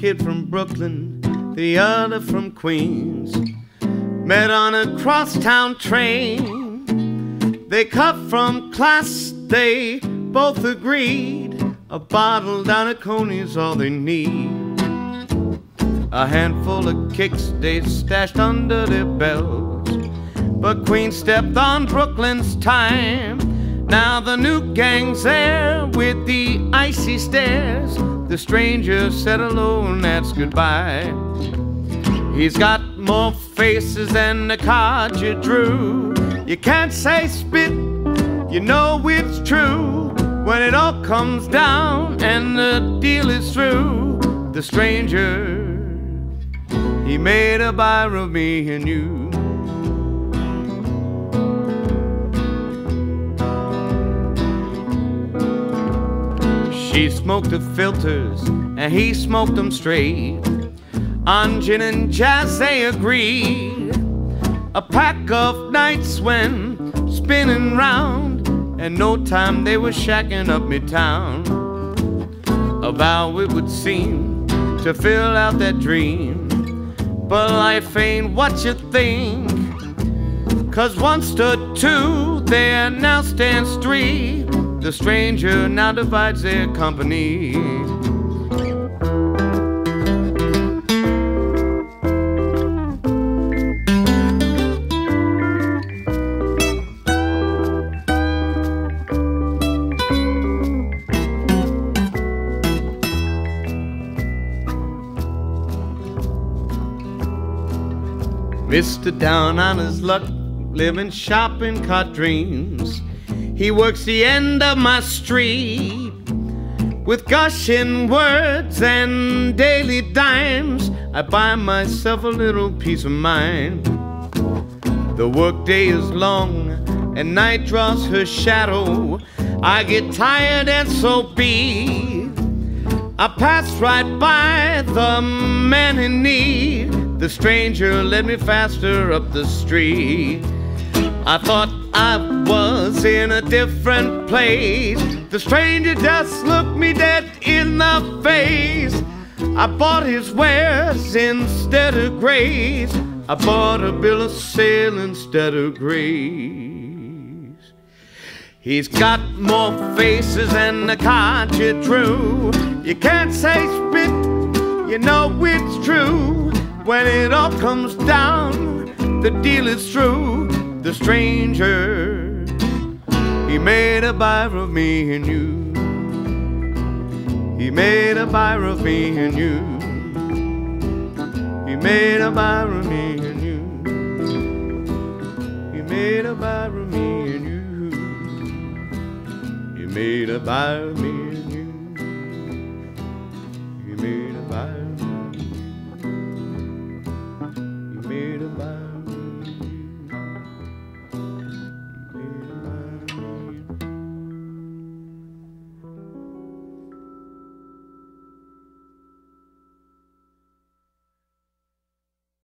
kid from Brooklyn, the other from Queens. Met on a crosstown train. They cut from class, they both agreed. A bottle down at Coney's, all they need. A handful of kicks they stashed under their belts. But Queens stepped on Brooklyn's time. Now the new gang's there with the icy stares. The stranger said hello and that's goodbye. He's got more faces than the card you drew. You can't say spit, you know it's true. When it all comes down and the deal is through, the stranger, he made a buyer of me and you. She smoked the filters and he smoked them straight. On gin and jazz they agreed. A pack of nights when spinning round, and no time they were shacking up midtown. A vow it would seem to fill out that dream, but life ain't what you think. 'Cause once stood two, there now stands three. The stranger now divides their company. Mr. Down on his luck, living shopping cart dreams. He works the end of my street with gushing words and daily dimes. I buy myself a little peace of mind. The workday is long and night draws her shadow. I get tired and so be. I pass right by the man in need. The stranger led me faster up the street. I thought I was in a different place. The stranger just looked me dead in the face. I bought his wares instead of grace. I bought a bill of sale instead of grace. He's got more faces than the card you drew. You can't say spit, you know it's true. When it all comes down, the deal is through. The stranger, he made a buyer of me and you. He made a buyer of me and you. He made a buyer of me and you. He made a buyer of me and you. He made a buyer of me and you.